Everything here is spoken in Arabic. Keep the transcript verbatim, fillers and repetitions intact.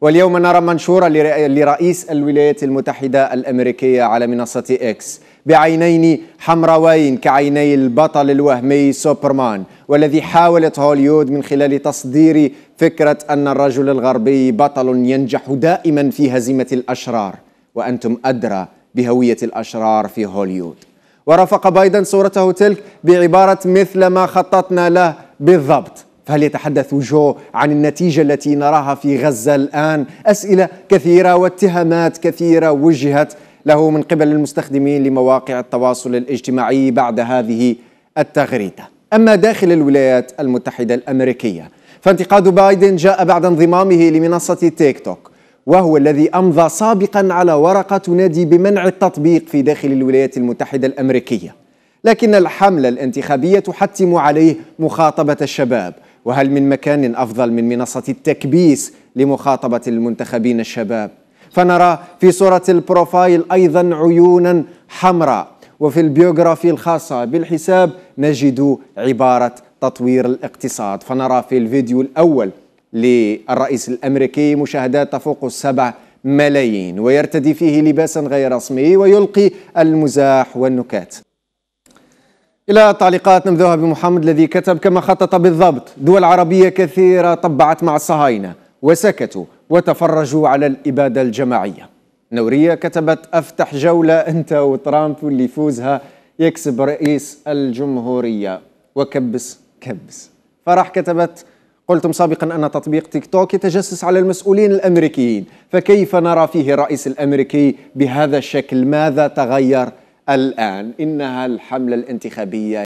واليوم نرى منشورا لرئيس الولايات المتحدة الأمريكية على منصة إكس بعينين حمراوين كعيني البطل الوهمي سوبرمان، والذي حاولت هوليوود من خلال تصدير فكرة أن الرجل الغربي بطل ينجح دائما في هزيمة الأشرار، وأنتم أدرى بهوية الأشرار في هوليوود. ورافق بايدن صورته تلك بعبارة مثل ما خططنا له بالضبط. فهل يتحدث جو عن النتيجة التي نراها في غزة الآن؟ أسئلة كثيرة واتهامات كثيرة وجهت له من قبل المستخدمين لمواقع التواصل الاجتماعي بعد هذه التغريدة. أما داخل الولايات المتحدة الأمريكية فانتقاد بايدن جاء بعد انضمامه لمنصة تيك توك، وهو الذي أمضى سابقا على ورقة تنادي بمنع التطبيق في داخل الولايات المتحدة الأمريكية، لكن الحملة الانتخابية تحتم عليه مخاطبة الشباب. وهل من مكان أفضل من منصة التكبيس لمخاطبة المنتخبين الشباب؟ فنرى في صورة البروفايل أيضا عيونا حمراء، وفي البيوغرافي الخاصة بالحساب نجد عبارة تطوير الاقتصاد. فنرى في الفيديو الأول للرئيس الأمريكي مشاهدات تفوق السبع ملايين، ويرتدي فيه لباسا غير رسمي ويلقي المزاح والنكات. إلى تعليقات نبدأها بمحمد الذي كتب كما خطط بالضبط. دول عربية كثيرة طبعت مع الصهاينة وسكتوا وتفرجوا على الإبادة الجماعية. نورية كتبت أفتح جولة أنت وترامب واللي يفوزها يكسب رئيس الجمهورية وكبس كبس. فرح كتبت قلتم سابقا أن تطبيق تيك توك يتجسس على المسؤولين الأمريكيين، فكيف نرى فيه الرئيس الأمريكي بهذا الشكل؟ ماذا تغير الآن؟ إنها الحملة الانتخابية.